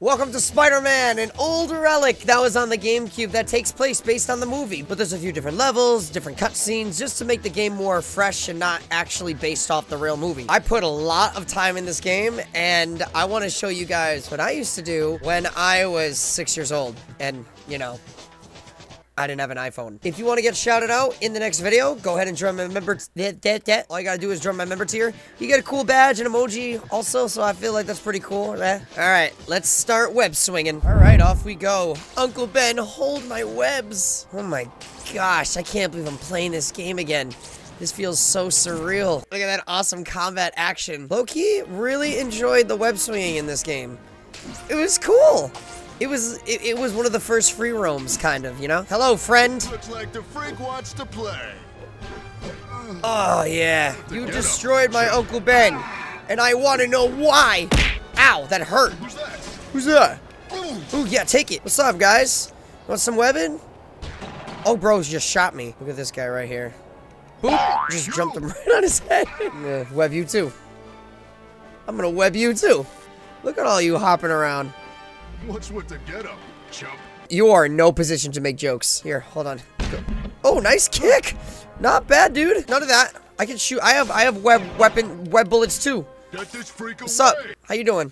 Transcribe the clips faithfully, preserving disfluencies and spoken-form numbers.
Welcome to Spider-Man, an old relic that was on the GameCube that takes place based on the movie. But there's a few different levels, different cutscenes, just to make the game more fresh and not actually based off the real movie. I put a lot of time in this game, and I want to show you guys what I used to do when I was six years old. And, you know, I didn't have an iPhone. If you want to get shouted out in the next video, go ahead and join my member. All you gotta do is join my member tier. You get a cool badge and emoji also, so I feel like that's pretty cool. Eh. All right, let's start web swinging. All right, off we go. Uncle Ben, hold my webs. Oh my gosh, I can't believe I'm playing this game again. This feels so surreal. Look at that awesome combat action. Loki really enjoyed the web swinging in this game. It was cool. It was it, it was one of the first free roams, kind of, you know? Hello, friend. Looks like the freak wants to play. Oh, yeah. You destroyed my Uncle Ben, and I want to know why. Ow, that hurt. Who's that? Who's that? Ooh, yeah, take it. What's up, guys? Want some webbing? Oh, bros just shot me. Look at this guy right here. Boop. Just jumped him right on his head. Yeah, web you, too. I'm going to web you, too. Look at all you hopping around. What's with the getup, chump? You are in no position to make jokes. Here, hold on. Oh, nice kick! Not bad, dude. None of that. I can shoot. I have. I have web weapon web bullets too. Get this freak away. What's up? How you doing?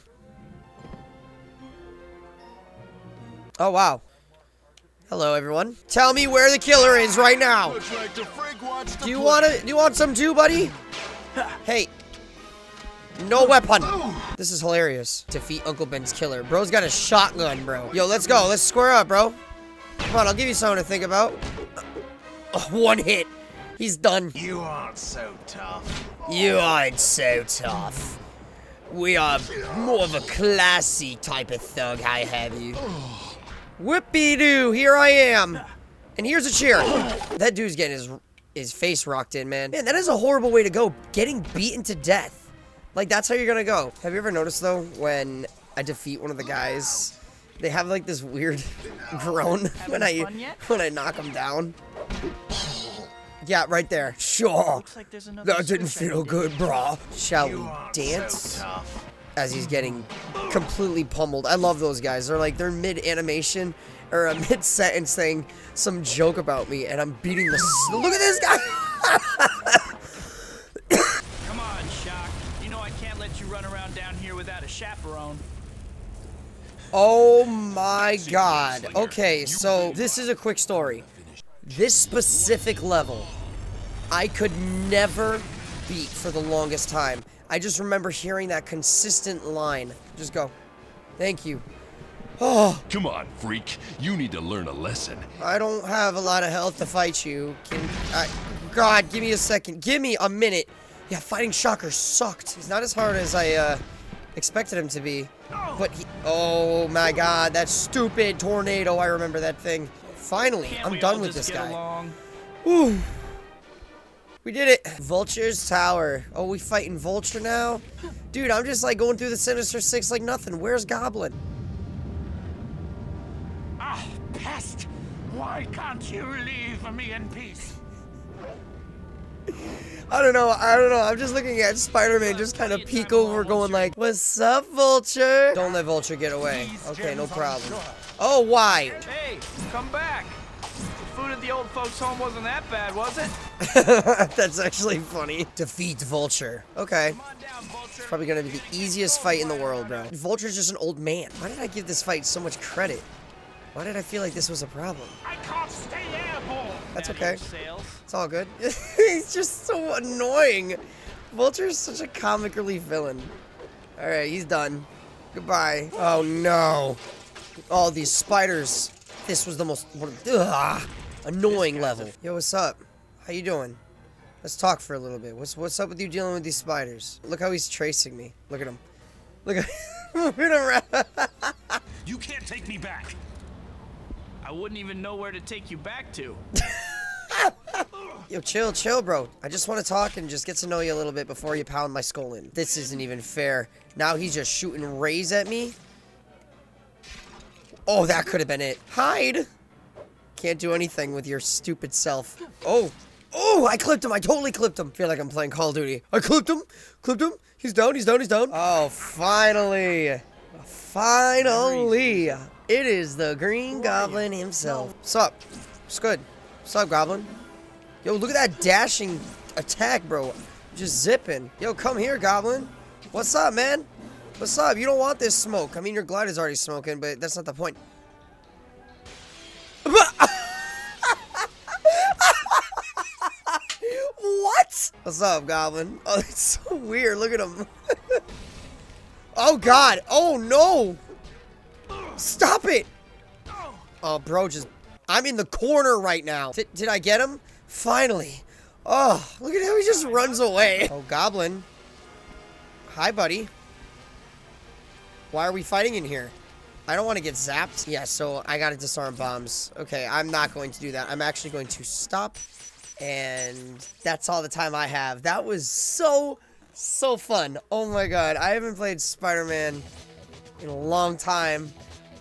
Oh wow. Hello, everyone. Tell me where the killer is right now. Like the freak wants to do you want to? Do you want some too, buddy? Hey. No weapon. This is hilarious. Defeat Uncle Ben's killer. Bro's got a shotgun, bro. Yo, let's go. Let's square up, bro. Come on, I'll give you something to think about. Oh, one hit. He's done. You aren't so tough. You aren't so tough. We are more of a classy type of thug, I have you. Whoopee-doo, here I am. And here's a cheer. That dude's getting his, his face rocked in, man. Man, that is a horrible way to go. Getting beaten to death. Like, that's how you're gonna go. Have you ever noticed, though, when I defeat one of the guys, they have, like, this weird groan when I when I knock them down? Yeah, right there. Sure. Like that didn't feel good, brah. Shall we dance? So as he's getting completely pummeled. I love those guys. They're, like, they're mid-animation or a mid-sentence saying some joke about me, and I'm beating the s- Look at this guy! Run around down here without a chaperone. Oh my god. Okay, so this is a quick story. This specific level I could never beat for the longest time. I just remember hearing that consistent line. Just go. Thank you. Oh. Come on, freak. You need to learn a lesson. I don't have a lot of health to fight you. Can I, god, give me a second. Give me a minute. Yeah, fighting Shocker sucked. He's not as hard as I uh, expected him to be, but he- Oh my god, that stupid tornado, I remember that thing. Finally, I'm done with this guy. Ooh. We did it. Vulture's Tower. Oh, we fighting Vulture now? Dude, I'm just like going through the Sinister Six like nothing. Where's Goblin? Ah, pest! Why can't you leave me in peace? I don't know, I don't know, I'm just looking at Spider-Man just kind of peek over going like, what's up, Vulture? Don't let Vulture get away. Okay, no problem. Oh, why? Hey, come back. The food at the old folks' home wasn't that bad, was it? That's actually funny. Defeat Vulture. Okay. It's probably gonna be the easiest fight in the world, bro. Vulture's just an old man. Why did I give this fight so much credit? Why did I feel like this was a problem? I can't stay airborne. That's okay. It's all good. He's just so annoying. Vulture's such a comic relief villain. All right, he's done. Goodbye. Oh no! All these spiders. This was the most ugh, annoying level. Yo, what's up? How you doing? Let's talk for a little bit. What's what's up with you dealing with these spiders? Look how he's tracing me. Look at him. Look at him. You can't take me back. I wouldn't even know where to take you back to. Yo, chill, chill, bro. I just want to talk and just get to know you a little bit before you pound my skull in. This isn't even fair. Now he's just shooting rays at me. Oh, that could have been it. Hide. Can't do anything with your stupid self. Oh. Oh, I clipped him. I totally clipped him. Feel like I'm playing Call of Duty. I clipped him. Clipped him. He's down. He's down. He's down. Oh, finally. Finally, it is the Green Goblin himself. Sup? What's good? What's up, Goblin? Yo, look at that dashing attack, bro. Just zipping. Yo, come here, Goblin. What's up, man? What's up? You don't want this smoke. I mean, your glide is already smoking, but that's not the point. What? What's up, Goblin? Oh, it's so weird. Look at him. Oh, God. Oh, no. Stop it. Oh, bro, just... I'm in the corner right now. Did, did I get him? Finally. Oh, look at how he just runs away. Oh, Goblin. Hi, buddy. Why are we fighting in here? I don't want to get zapped. Yeah, so I got to disarm bombs. Okay, I'm not going to do that. I'm actually going to stop. And that's all the time I have. That was so... so fun. Oh my god, I haven't played Spider-Man in a long time.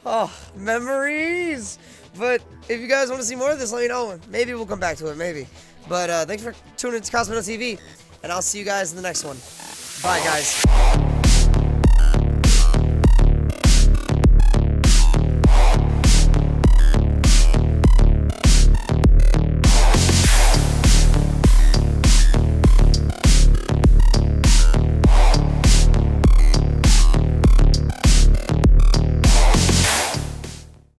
Oh, memories. But if you guys want to see more of this, let me know. Maybe we'll come back to it, maybe. But uh, thanks for tuning into Cosmitto T V, and I'll see you guys in the next one. Bye, guys.